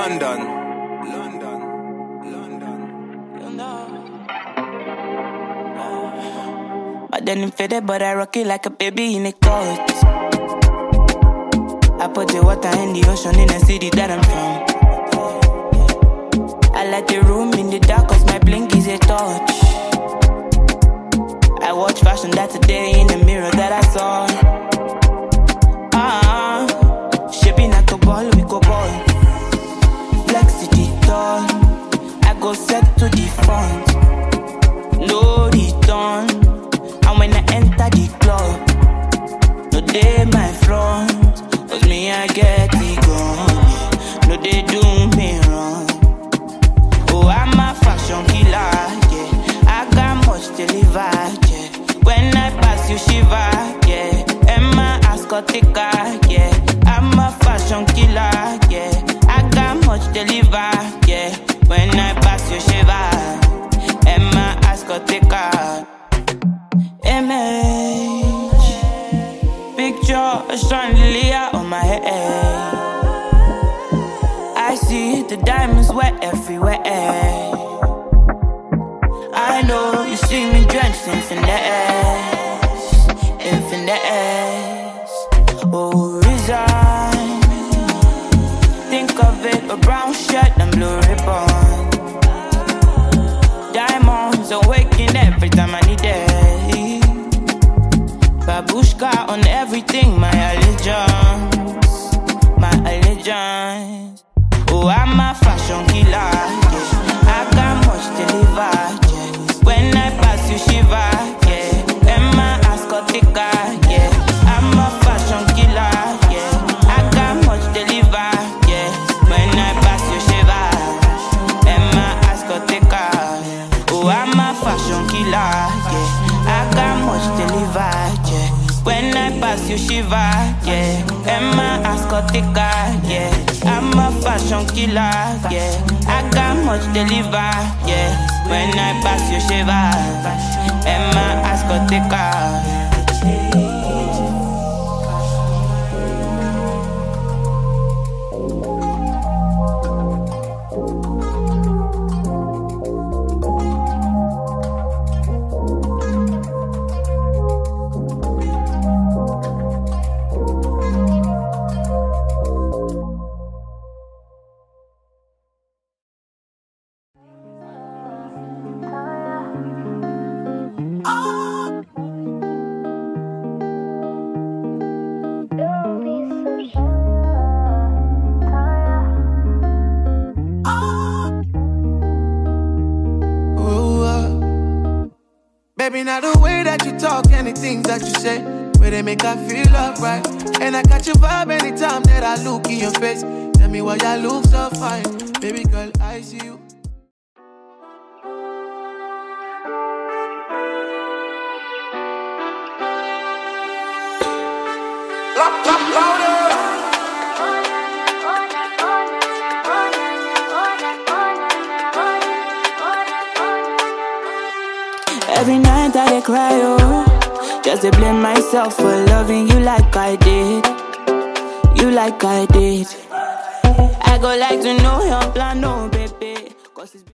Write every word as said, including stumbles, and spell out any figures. London, London, London, London. Uh, my denim fitted, but I rock it like a baby in a coat. I put the water in the ocean in the city that I'm from. I like the room in the dark, cause my blink is a torch. I watch fashion that today in the mirror that I saw. Ah, uh-uh. Shaping like a ball, we go ball. Flex it all, I go set to the front. No return, and when I enter the club, no day my front, cause me I get it gone. No they do me wrong. Oh, I'm a fashion killer, yeah. I got much to live at, yeah. When I pass you shiver, yeah. Emma Ascotica, yeah. I'm a fashion killer, yeah. I got much to live at, yeah. When I pass you shiver, Emma Ascotica. Image, picture, a chandelier on my head. I see the diamonds were everywhere. I know you see me drenched in finesse, in finesse. Oh, resign. Think of it, a brown shirt and blue ribbon. Diamonds are waking every time I need it. Babushka on everything, my allegiance, my allegiance. Oh, I'm a fashion killer, yeah. I got much to live for. When I pass you shiva, yeah. Emma Ascotica, yeah. I'm a fashion killer, yeah. I got much deliver, yeah. When I pass you shiva, Emma Ascotica. Oh, I'm a fashion killer, yeah. I got much deliver, yeah. When I pass you shiva, yeah. Emma Ascotica, yeah. I'm a fashion killer, yeah. I got much deliver, yeah. When I pass you shiver, Emma Ascotica. Now the way that you talk and the things that you say, where they make I feel alright. And I got your vibe anytime that I look in your face. Tell me why you look so fine, baby girl, I see you. Every night I dey cry, oh, just to blame myself for loving you like I did, you like I did. I go like to know your plan, no, baby, cause it's